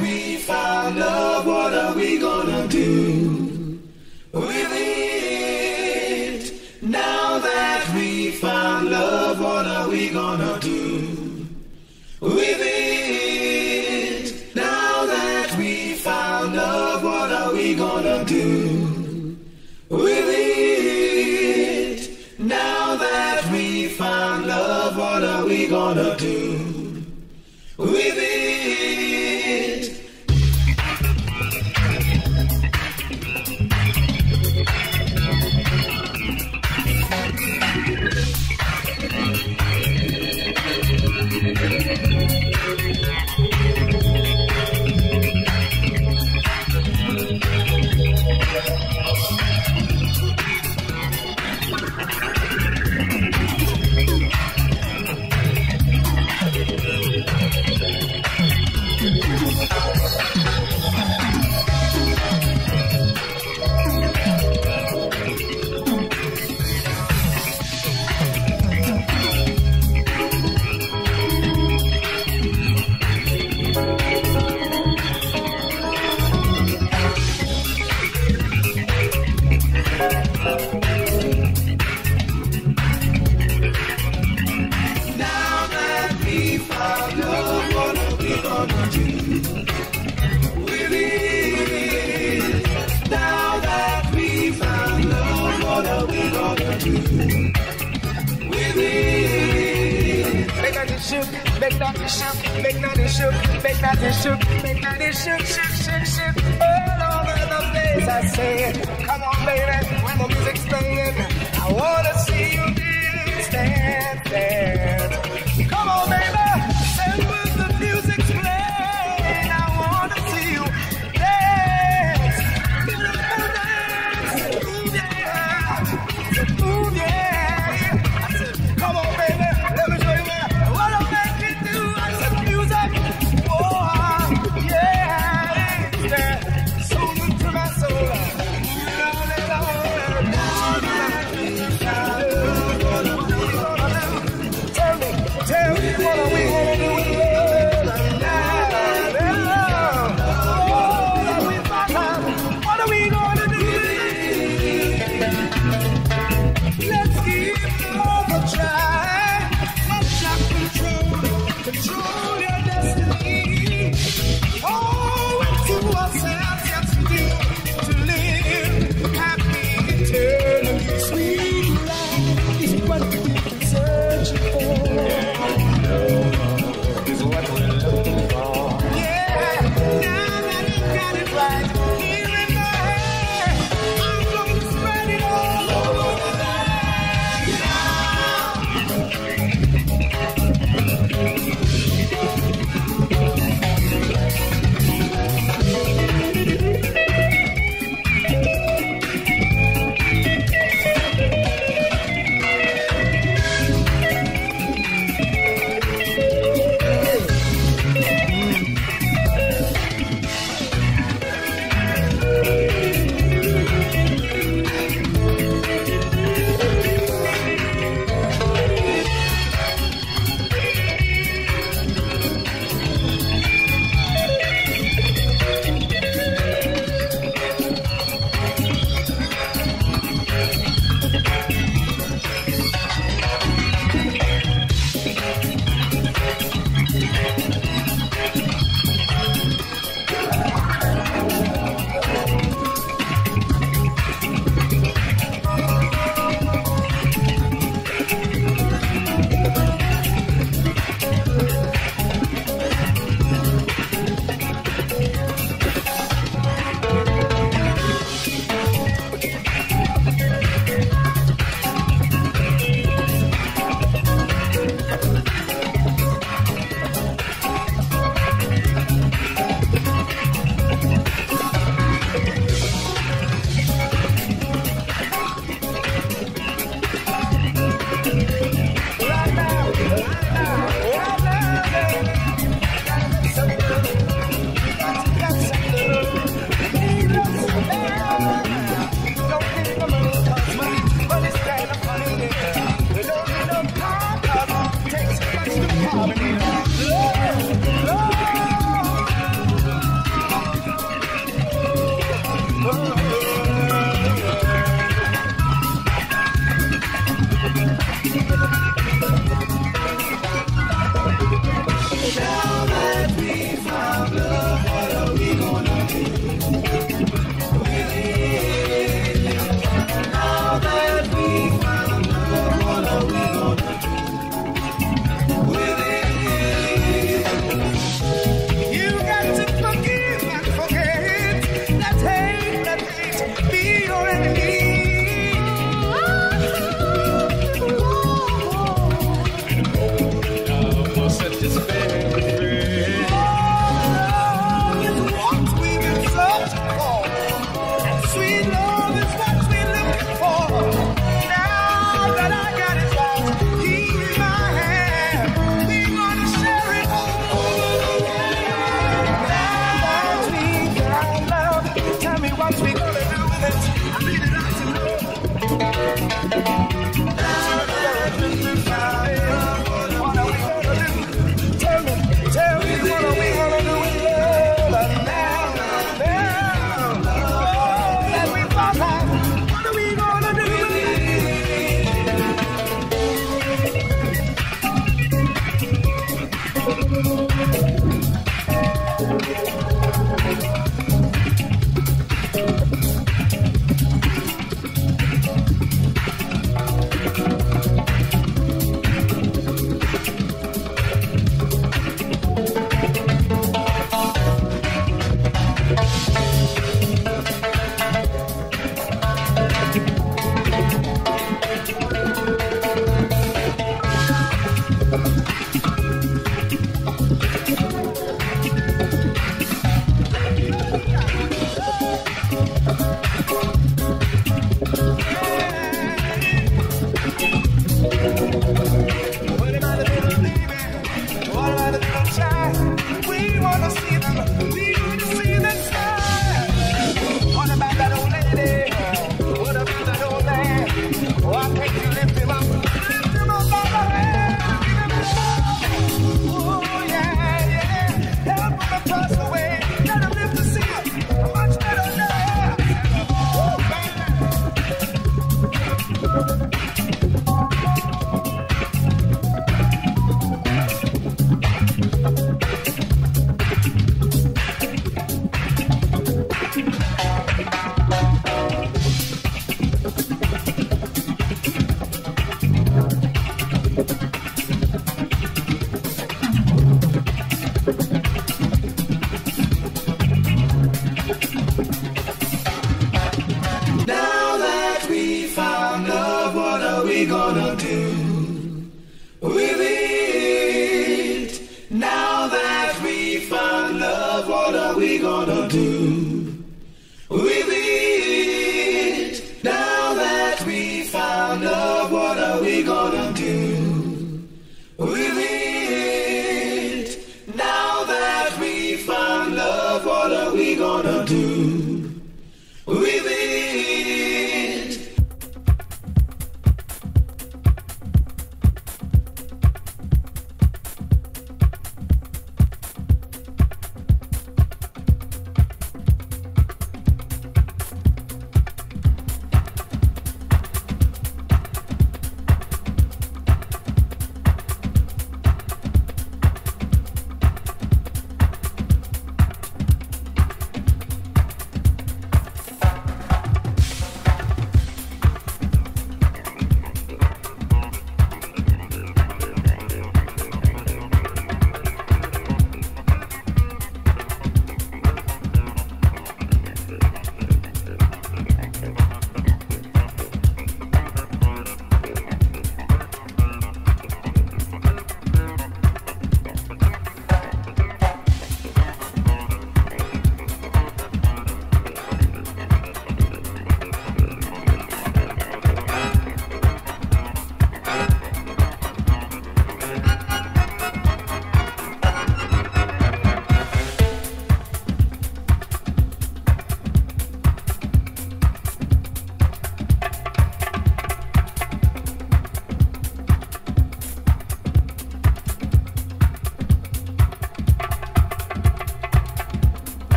Once we find love, what are we gonna do with it? Now that we find love, what are we gonna do with it? Now that we found love, what are we gonna do with it? Now that we found love, what are we gonna do with it? Make that shoot, make that shoot, make that shoot, make that shoot, shoot, shoot, shoot. All over the place I say, come on baby, when the music's playing, I wanna see you dance, dance, dance. Come on baby, and when the music's playing, I wanna see you dance, dance, ooh yeah, ooh yeah. I said, come on baby. Tell me,